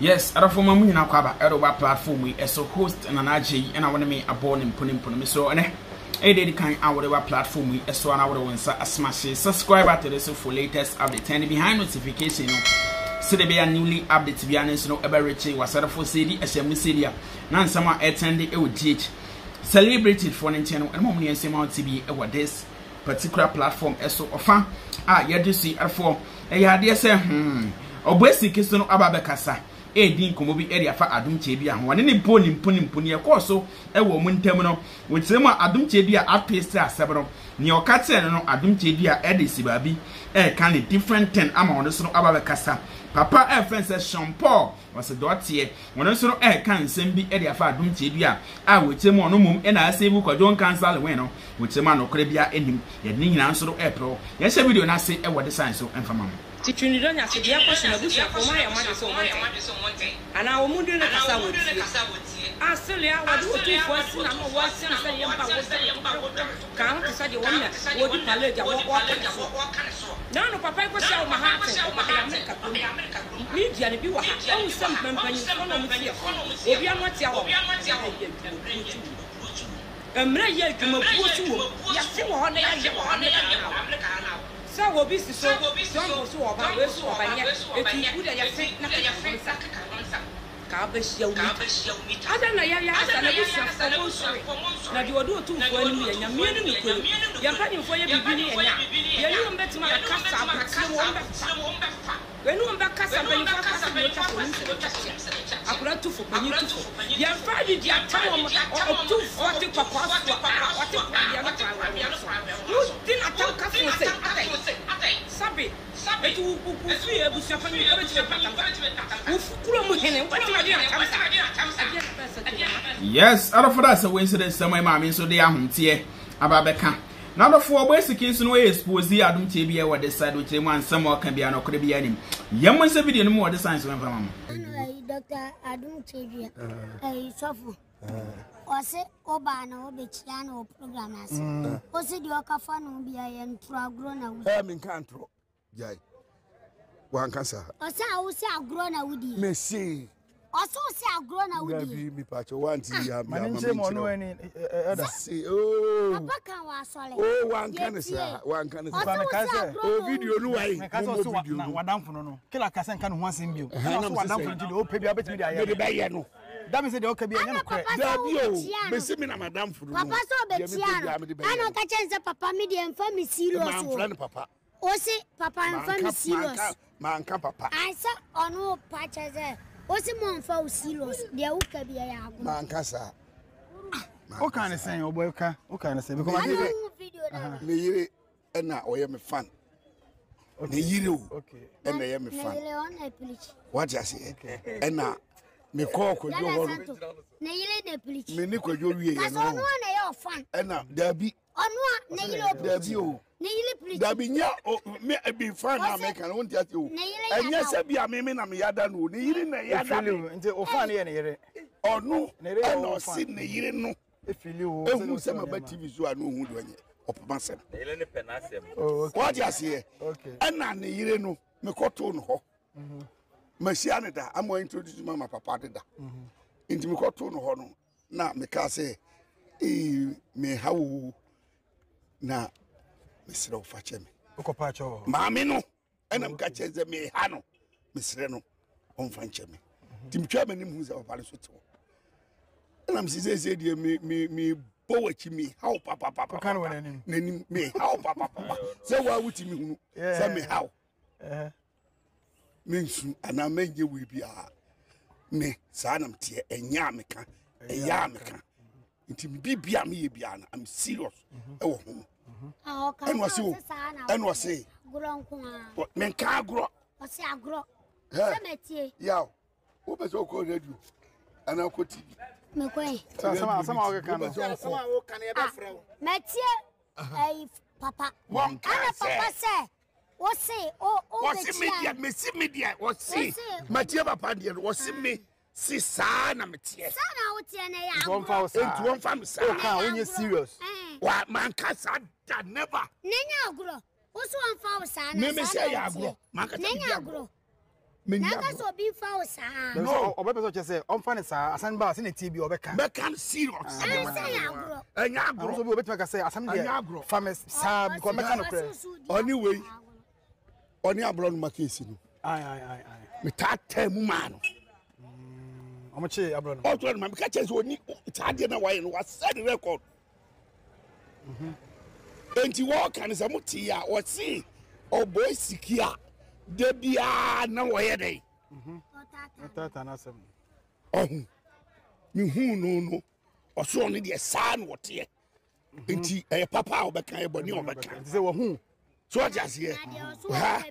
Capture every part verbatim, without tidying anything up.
Yes, I don't for my moon now, Kaba, Eroba platform, we as a host and an A J, and I want to make a born and punim punim. So, and a day kind hour platform, we as one hour one smash subscribe to this for latest update and behind notification. So, there be a newly update, to be honest, no aberration was out of for city as a museum. None summer attended O G H celebrated for Nintendo and Mommy and Simon T V over this particular platform. So, offer, ah, you do see a form, a idea, sir, hmm, or basic is no ababacasa. Edin Kumobi area for Adum Chebia, one in a pony puny puny, of course, so a woman terminal with some Adum Chebia at Pestra Sabro, Neo Catano Adum Chebia Eddie Sibabi, a kind different ten among the son of Cassa. Papa and Francis Sean Paul was a dotier, when also a can send be area for Adum Chebia. I would say monum and I say book or John Cansal Weno, with a man of Crebia and him, yet Ning answer to April. Yes, I will not say what the sign so and for mamma. Titunido nya se dia kwasina busa koma ya made so monte ana omudu ne kasa wotie asile a wadu tu kwasi na no wasi na se yemba wotie ka no tsa de wona wodi paleja wo wo kan so na no papa kwasi o mahate o mahate America ko media ne bi wa ha o sam pampanyi kono mutie obi anwati a obi anwati a emre ye dimo kwoti wo ya se wo ho na ya je wo ho na ya America ana so will be so so so Sabe, sabe, tu confia a busca para mim, para te matar. O futuro morreu, para te matar. Yes, out of us a coincidence somewhere, mammy, so they are home here. Ababeka. Now the four boys, the kids, no way, expose the Adam T B, what they said, which they want, someone can be an Ocrebian. Yaman's a video, no more the signs went from. Doctor Adam T B, I suffer. Ose obana obetia na programmers ose di okafa no bia ye ntro agro na wudi e me kantro jai wan kansa ose ose agro na wudi me see ose ose agro na wudi bi bi pacho wanti ya ma me se mo no eni eda see oh apaka wa sole oh wan kansa wan kansa ba me kansa o video nu wai me kansa ose wa wadamfo no no kila kansa kan ho anse mbio wadamfo ndi o pe bia betimi dia ye de ba ye no. That means they okay be any correct. They me na madam for. Papa so obetiano. I no catch say papa me dey inform me serious. Man friend papa. O say papa inform me serious. Man can papa. I say onu patch say. O say man for serious. Dey okay be ya go. Man can sir. O can say o boy ka. O can say because I video that. Me yire e na o ye me fan. Me yire o. Okay. E na ye me fan. What you say? E na me call ko jo won na yile de preach me ni ko jo wiye no so no na your fan e na da bi onu na yile da bi o na yile preach da bi nya me be fan na me kan won tia o enya se bi a me me na me yada no ni yile na yada nti o fan ye na yire onu e no si na yire no e fili o e hu se ma ba T V so a no hu do anya opamansem na yile ni penasem what you say okay e na na yire no me ko to no ho Messianida, I'm going to introduce Mama Papa. Into me, got to no honor. Now, me can say, eh, me how na Miss Rofachem. Ocopacho, Mamino, and I'm catching the me Hano, Miss Reno, on Franchemi. Tim Chairman, who's our palace. And I'm saying, dear me, me, me, boachi me, how Papa, Papa, can't win me, how Papa, Papa. So, why would you tell me how? Mensu ana menje we bia me sanam tie enya meka eya meka nti bibia me ye bia na I'm serious e wo ho ah oka eno se eno se gro nko men ka gro o se agro se metie yawo wo be so ko radio ana ko T V me ko e sama sama o ka no sama wo ka na e be frew metie ai papa ana papa se what's it? Oh, what's it? Media, Miss Media, what's it? My dear Pandian, what's it? Me, Sisana, Matia, one thousand one family. When you're serious, what man can't never. Nenagro, what's one thousand? Never say, I grow. Manca, Nenagro. no, and you walk and is a mutia or see or boy sikia. There be a no way. Oh, you no no, or so only the son what here. A papa or back, who? So just here. I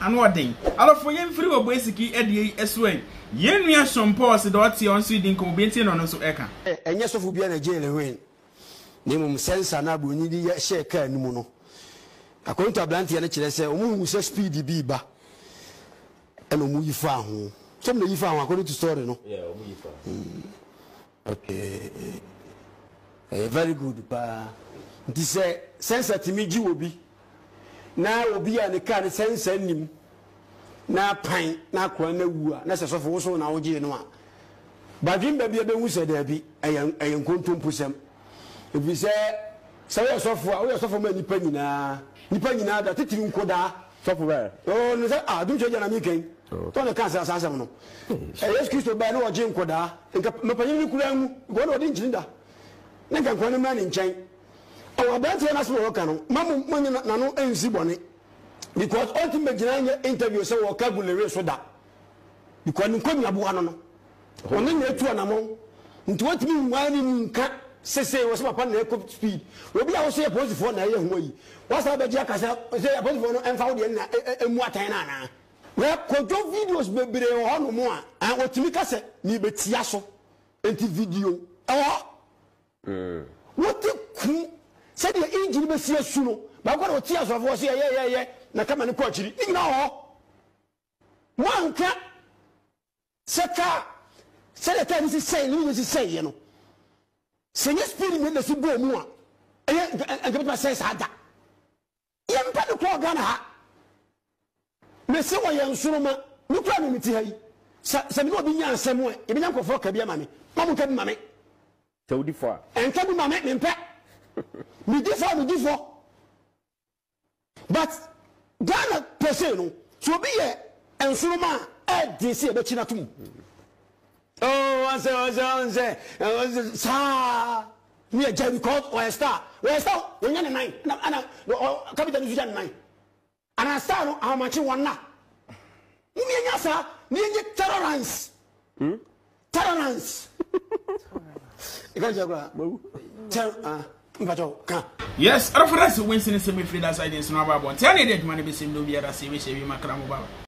And what thing? I don't forget free or basic E D A as well. Yen we are some pause the Otti on Sweden competing on us. Eka. And yes, of Ubiana jail win. Name sense and Abu Nidi shake and mono. According to Blanty and H S A, who was a speedy beaver and who you found. Somebody you found according to story, no? Yeah, we found. Okay. Very good, pa. This sense that Timiji will be now will be an account sense and him. Now pine, now corner woo, necessary for also now, Genoa. But Jim Baby, who said there be, I am going to push them. If we say, so we are so for many penny now. Nipanyina da titirin koda software oh no ah dun chejana mi ken to le kansa asasam no eh Kristo ba no oje nkoda nka mapanyin ni kura mu go no odi njinda na nka kwani ma ni nchen o abati na so woka no mamu manya na no enzi bone because ultimate jina interview say woka gulere so da because nko mi abu ano no oni na etu anamo nti what mi wani nka sese was my partner could speed. We'll be our say opposed for nine way. What's up, Jacassa? Say opposed for no and found in Watanana. Well, control videos may be on more. And what to make us me be Tiasso and video. Oh, what the crew said the engine was here soon. But what was Tiasso was here, yeah, yeah, yeah. Now come and coach it. Ignore one cat. Saka said the time is the same, Louis is saying, you know. Seigneur Spirit, mais le sublime moi. Et un peu de sens à da. Il n'y a pas de quoi gagner. Mais si on y a un surnom, nous prenons une tiraille. Ça me doit bien un seul mois. Et bien qu'on faut que bien mamie. Maman que mamie. C'est au dix fois. Un cas de mamie, même pas. Mais dix fois, mais dix fois. But, dans la personne, tu oublies un surnom est d'ici avec Chinatum. Oh, one say, one say, one say, one say, star. Me a Jerry Court or a star. Where a star? When you're nine. And I'm Captain Vision nine. And I star, how much you want now? Me and Yasa, me and your tolerance. Tolerance. You can't say, well, yes, I don't forget to win since I'm afraid that's I didn't know about one. Tell me that money be seen to be at a C V C V Macram Baba.